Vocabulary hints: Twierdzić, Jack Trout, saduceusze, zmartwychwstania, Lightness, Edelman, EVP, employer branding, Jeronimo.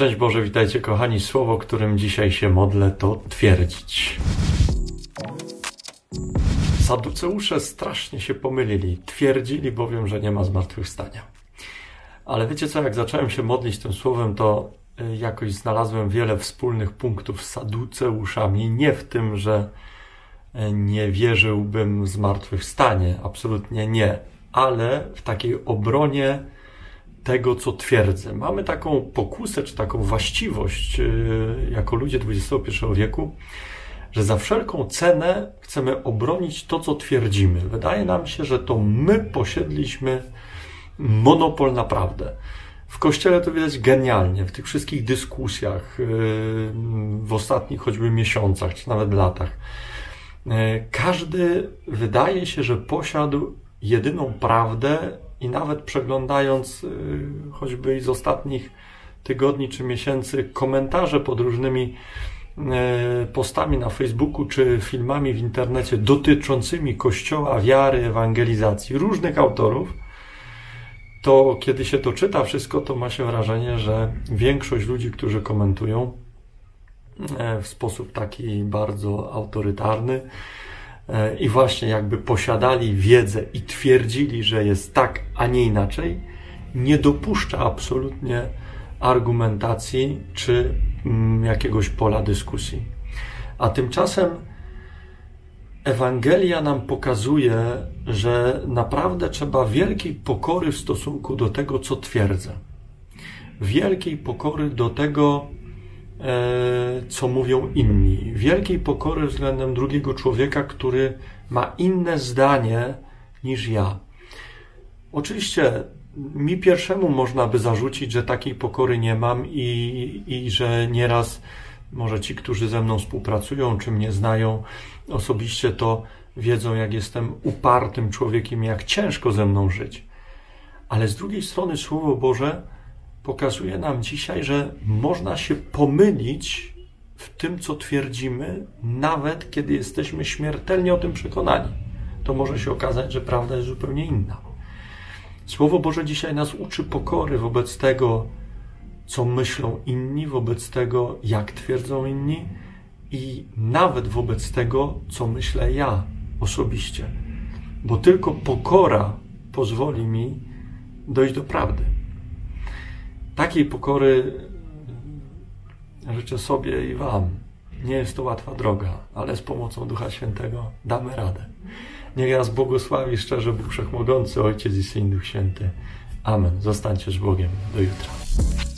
Szczęść Boże, witajcie kochani. Słowo, którym dzisiaj się modlę, to twierdzić. Saduceusze strasznie się pomylili. Twierdzili bowiem, że nie ma zmartwychwstania. Ale wiecie co, jak zacząłem się modlić tym słowem, to jakoś znalazłem wiele wspólnych punktów z saduceuszami. Nie w tym, że nie wierzyłbym w zmartwychwstanie. Absolutnie nie. Ale w takiej obronie tego, co twierdzę. Mamy taką pokusę, czy taką właściwość jako ludzie XXI wieku, że za wszelką cenę chcemy obronić to, co twierdzimy. Wydaje nam się, że to my posiedliśmy monopol na prawdę. W Kościele to widać genialnie, w tych wszystkich dyskusjach, w ostatnich choćby miesiącach, czy nawet latach. Każdy wydaje się, że posiadł jedyną prawdę i nawet przeglądając choćby i z ostatnich tygodni czy miesięcy komentarze pod różnymi postami na Facebooku czy filmami w internecie dotyczącymi Kościoła, wiary, ewangelizacji, różnych autorów, to kiedy się to czyta wszystko, to ma się wrażenie, że większość ludzi, którzy komentują w sposób taki bardzo autorytarny i właśnie jakby posiadali wiedzę i twierdzili, że jest tak, a nie inaczej, nie dopuszcza absolutnie argumentacji czy jakiegoś pola dyskusji. A tymczasem Ewangelia nam pokazuje, że naprawdę trzeba wielkiej pokory w stosunku do tego, co twierdzę. Wielkiej pokory do tego, co mówią inni. Wielkiej pokory względem drugiego człowieka, który ma inne zdanie niż ja. Oczywiście mi pierwszemu można by zarzucić, że takiej pokory nie mam i że nieraz może ci, którzy ze mną współpracują, czy mnie znają osobiście, to wiedzą, jak jestem upartym człowiekiem, jak ciężko ze mną żyć. Ale z drugiej strony Słowo Boże pokazuje nam dzisiaj, że można się pomylić w tym, co twierdzimy, nawet kiedy jesteśmy śmiertelnie o tym przekonani. To może się okazać, że prawda jest zupełnie inna. Słowo Boże dzisiaj nas uczy pokory wobec tego, co myślą inni, wobec tego, jak twierdzą inni i nawet wobec tego, co myślę ja osobiście. Bo tylko pokora pozwoli mi dojść do prawdy. Takiej pokory życzę sobie i Wam. Nie jest to łatwa droga, ale z pomocą Ducha Świętego damy radę. Niech nas błogosławi szczerze Bóg Wszechmogący, Ojciec i Syn, Duch Święty. Amen. Zostańcie z Bogiem. Do jutra.